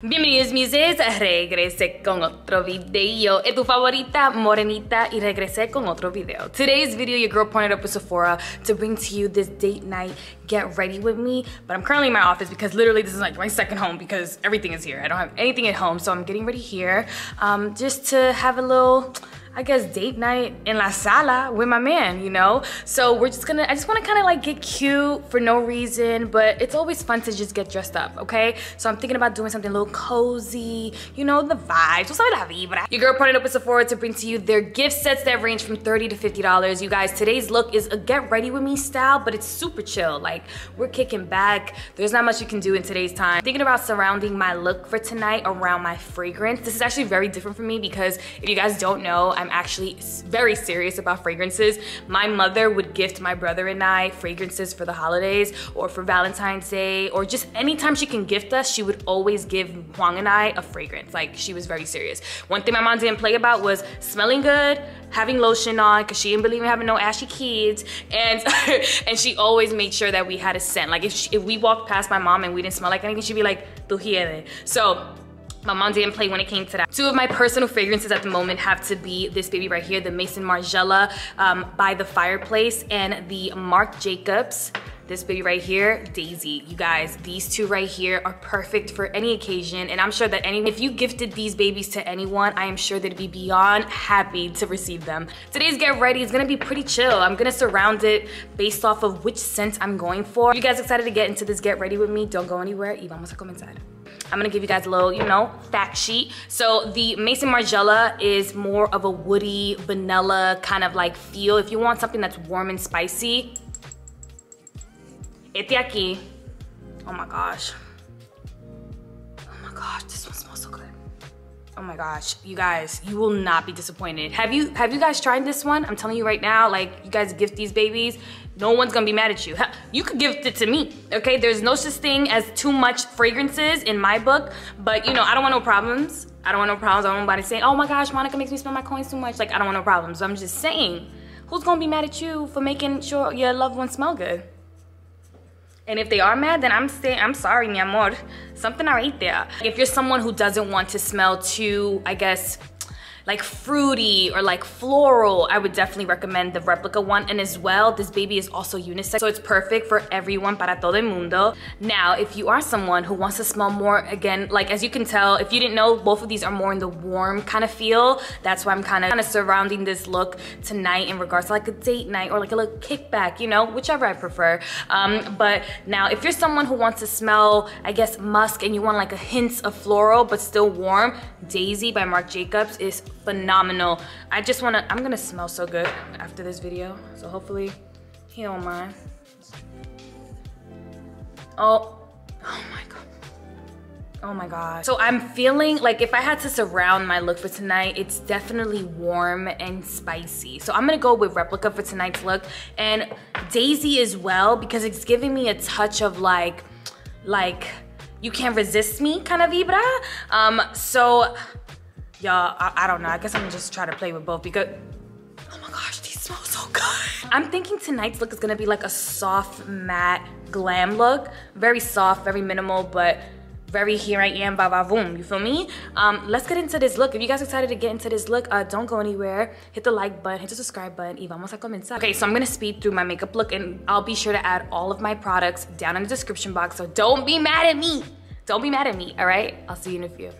Bienvenidos mises, regresé con otro video. Es tu favorita morenita y regresé con otro video. Today's video your girl partnered up with Sephora to bring to you this date night get ready with me. But I'm currently in my office because literally this is like my second home because everything is here. I don't have anything at home, so I'm getting ready here just to have a little, I guess, date night in la sala with my man, you know? So we're just gonna, I just wanna kinda like get cute for no reason, but it's always fun to just get dressed up, okay? So I'm thinking about doing something a little cozy, you know, the vibes. What's up, la vibra? Your girl partnered up with Sephora to bring to you their gift sets that range from $30 to $50. You guys, today's look is a get ready with me style, but it's super chill. Like, we're kicking back. There's not much you can do in today's time. Thinking about surrounding my look for tonight around my fragrance. This is actually very different for me because if you guys don't know, I'm actually very serious about fragrances. My mother would gift my brother and I fragrances for the holidays or for Valentine's Day or just anytime she can gift us, she would always give Huang and I a fragrance. Like, she was very serious. One thing my mom didn't play about was smelling good, having lotion on, because she didn't believe in having no ashy kids, and and she always made sure that we had a scent. Like, if we walked past my mom and we didn't smell like anything, she'd be like, "Tu hiede." So my mom didn't play when it came to that. Two of my personal fragrances at the moment have to be this baby right here, the Maison Margiela by The Fireplace, and the Marc Jacobs, this baby right here, Daisy. You guys, these two right here are perfect for any occasion, and I'm sure that if you gifted these babies to anyone, I am sure they'd be beyond happy to receive them. Today's get ready is gonna be pretty chill. I'm gonna surround it based off of which scent I'm going for. If you guys are excited to get into this get ready with me, don't go anywhere, y vamos a comenzar. I'm gonna give you guys a little, you know, fact sheet. So the Maison Margiela is more of a woody, vanilla kind of like feel. If you want something that's warm and spicy, este aquí. Oh my gosh. Oh my gosh, this one smells so good. Oh my gosh, you guys, you will not be disappointed. Have you guys tried this one? I'm telling you right now, like, you guys gift these babies, no one's gonna be mad at you. You could gift it to me, okay? There's no such thing as too much fragrances in my book, but you know, I don't want no problems. I don't want no problems. I don't want anybody saying, "Oh my gosh, Monica makes me spend my coins too much." Like, I don't want no problems. So I'm just saying, who's gonna be mad at you for making sure your loved ones smell good? And if they are mad, then I'm sorry, mi amor. Something ain't there. If you're someone who doesn't want to smell too, I guess, like fruity or like floral, I would definitely recommend the Replica one. And as well, this baby is also unisex, so it's perfect for everyone, para todo el mundo. Now, if you are someone who wants to smell more, again, like as you can tell, if you didn't know, both of these are more in the warm kind of feel. That's why I'm kind of surrounding this look tonight in regards to like a date night or like a little kickback, you know, whichever I prefer. But now, if you're someone who wants to smell, I guess, musk and you want like a hint of floral but still warm, Daisy by Marc Jacobs is phenomenal. I'm gonna smell so good after this video, so hopefully he don't mind. Oh my god. Oh my god. So I'm feeling like if I had to surround my look for tonight, it's definitely warm and spicy. So I'm gonna go with Replica for tonight's look, and Daisy as well, because it's giving me a touch of like you can't resist me kind of vibra. So y'all, I don't know. I guess I'm gonna just try to play with both because, oh my gosh, these smell so good. I'm thinking tonight's look is gonna be like a soft, matte, glam look. Very soft, very minimal, but very here I am, ba ba boom. You feel me? Let's get into this look. If you guys are excited to get into this look, don't go anywhere. Hit the like button, hit the subscribe button, y vamos a comenzar. Okay, so I'm gonna speed through my makeup look, and I'll be sure to add all of my products down in the description box, so don't be mad at me. Don't be mad at me, all right? I'll see you in a few.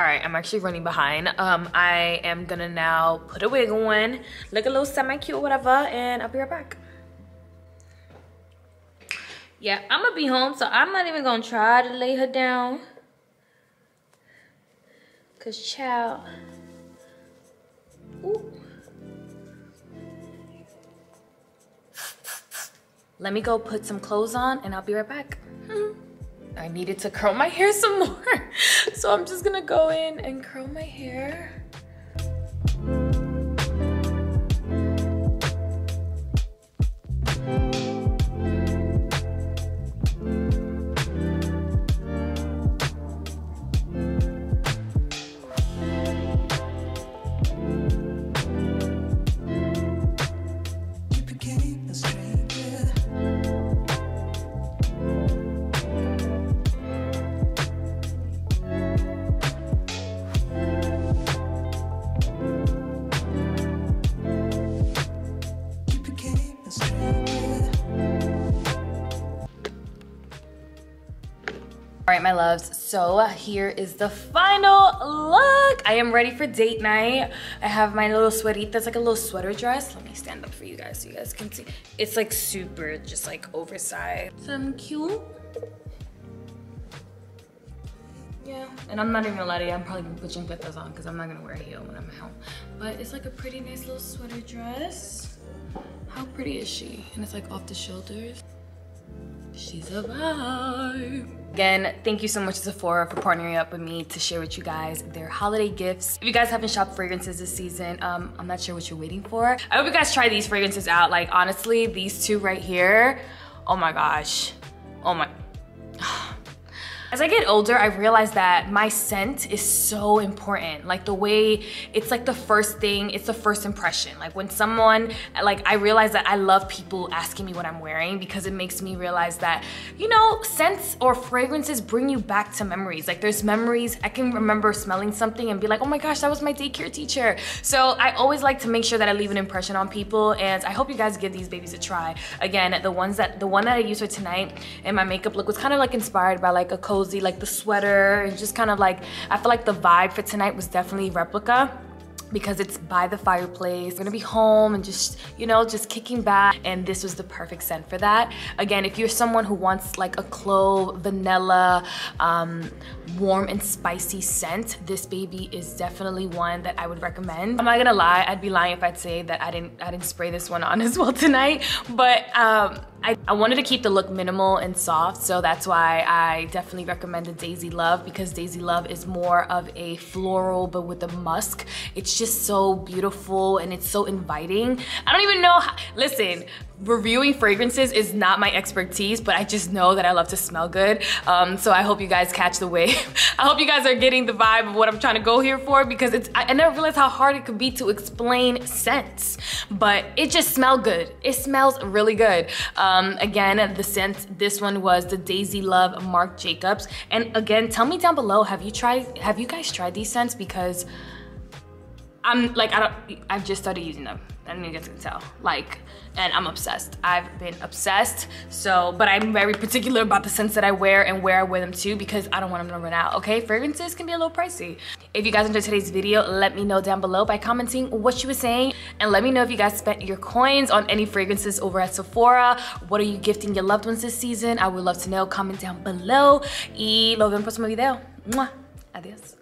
All right, I'm actually running behind. I am gonna now put a wig on, look a little semi-cute or whatever, and I'll be right back. Yeah, I'm gonna be home, so I'm not even gonna try to lay her down. Cause child, ooh. Let me go put some clothes on and I'll be right back. I needed to curl my hair some more. So I'm just gonna go in and curl my hair. All right, my loves, so here is the final look. I am ready for date night. I have my little sweaterita. It's like a little sweater dress. Let me stand up for you guys so you guys can see. It's like super, just like oversized. Some cute. Yeah, and I'm not even gonna lie to you, I'm probably gonna put chancletas on because I'm not gonna wear a heel when I'm at home. But it's like a pretty nice little sweater dress. How pretty is she? And it's like off the shoulders. She's a vibe. Again, thank you so much to Sephora for partnering up with me to share with you guys their holiday gifts. If you guys haven't shopped fragrances this season, I'm not sure what you're waiting for. I hope you guys try these fragrances out. Like, honestly, these two right here, oh my gosh, oh my. As I get older, I realize that my scent is so important. Like the way, it's like the first thing, it's the first impression. Like when someone, like I realize that I love people asking me what I'm wearing because it makes me realize that, you know, scents or fragrances bring you back to memories. Like there's memories, I can remember smelling something and be like, oh my gosh, that was my daycare teacher. So I always like to make sure that I leave an impression on people, and I hope you guys give these babies a try. Again, the one that I used for tonight in my makeup look was kind of like inspired by like a coat, like the sweater, and just kind of like, I feel like the vibe for tonight was definitely Replica because it's by the fireplace. I'm gonna be home and just, you know, just kicking back, and this was the perfect scent for that. Again, if you're someone who wants like a clove, vanilla, warm and spicy scent, this baby is definitely one that I would recommend. I'm not gonna lie, I'd be lying if I'd say that I didn't spray this one on as well tonight, but I wanted to keep the look minimal and soft, so that's why I definitely recommended Daisy Love, because Daisy Love is more of a floral but with a musk. It's just so beautiful and it's so inviting. I don't even know how, listen, reviewing fragrances is not my expertise, but I just know that I love to smell good. So I hope you guys catch the wave. I hope you guys are getting the vibe of what I'm trying to go here for, because it's, I never realized how hard it could be to explain scents, but it just smelled good. It smells really good. Again, the scent, this one was the Daisy Love Marc Jacobs. And again, tell me down below, have you guys tried these scents? Because I'm like, I've just started using them. I don't even get to tell. Like, and I'm obsessed. I've been obsessed. So, but I'm very particular about the scents that I wear and where I wear them to, because I don't want them to run out, okay? Fragrances can be a little pricey. If you guys enjoyed today's video, let me know down below by commenting what you were saying, and let me know if you guys spent your coins on any fragrances over at Sephora. What are you gifting your loved ones this season? I would love to know. Comment down below. Y lo ven en el próximo video. Adiós.